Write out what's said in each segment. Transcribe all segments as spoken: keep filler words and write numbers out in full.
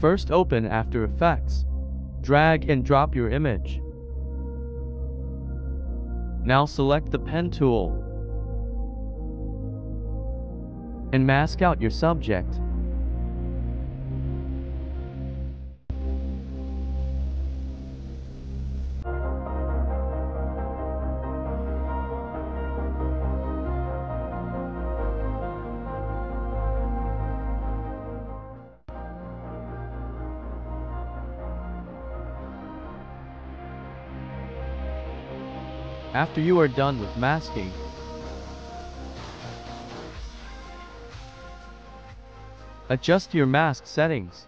First open After Effects. Drag and drop your image. Now select the Pen tool and mask out your subject. After you are done with masking, adjust your mask settings.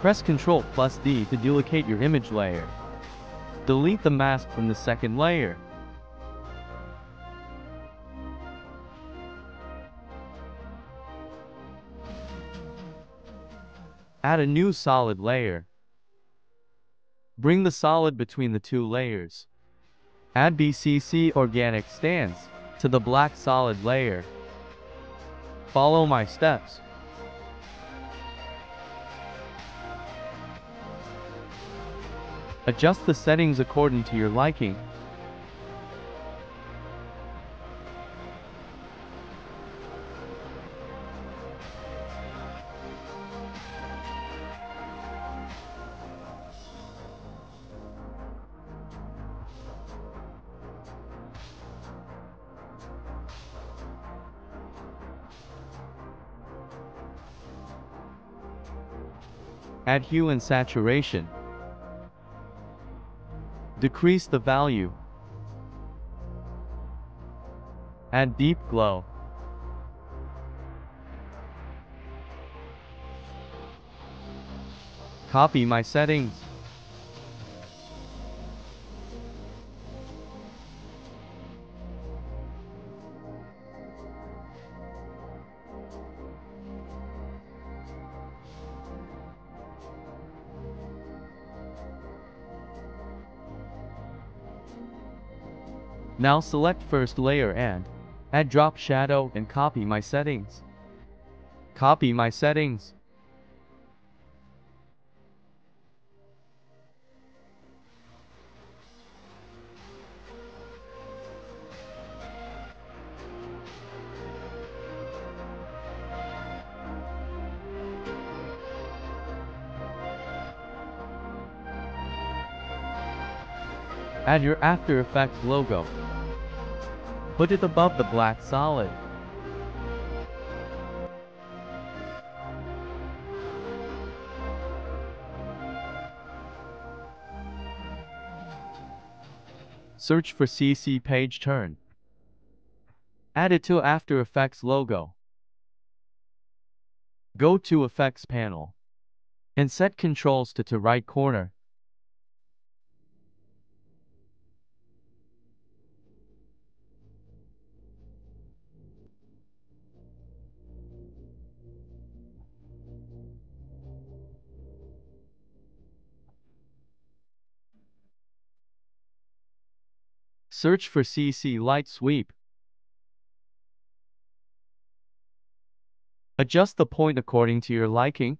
Press control plus D to duplicate your image layer. Delete the mask from the second layer. Add a new solid layer. Bring the solid between the two layers. Add B C C Organic Stands to the black solid layer. Follow my steps. Adjust the settings according to your liking. Add hue and saturation. Decrease the value. Add deep glow. Copy my settings. Now select first layer and add drop shadow and copy my settings. Copy my settings. Add your After Effects logo. Put it above the black solid. Search for C C Page Turn. Add it to After Effects logo. Go to Effects panel and set controls to to right corner. Search for C C light sweep. Adjust the point according to your liking.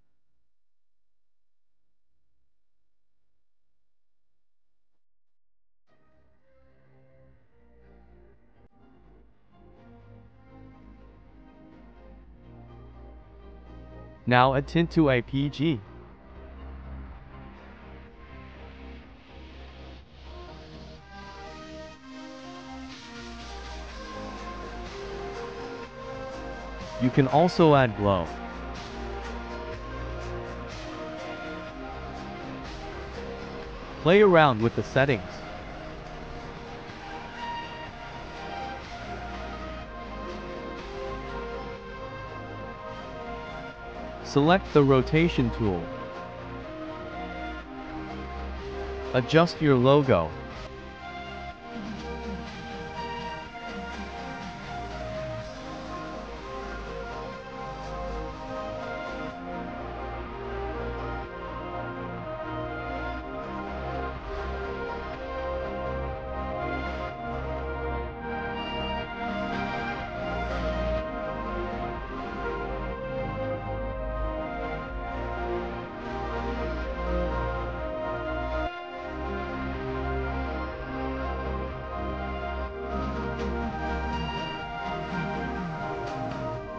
Now add tint to A P G. You can also add glow. Play around with the settings. Select the rotation tool. Adjust your logo.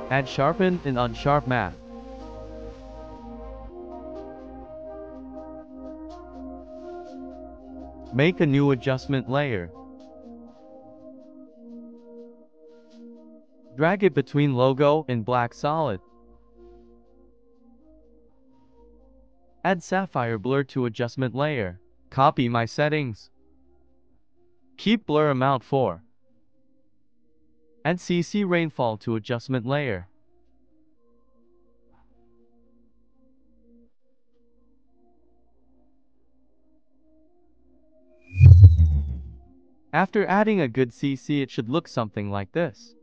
and sharpen in unsharp matte. Make a new adjustment layer. Drag it between logo and black solid. Add Sapphire Blur to adjustment layer. Copy my settings. Keep blur amount four. Add C C rainfall to adjustment layer. After adding a good C C, it should look something like this.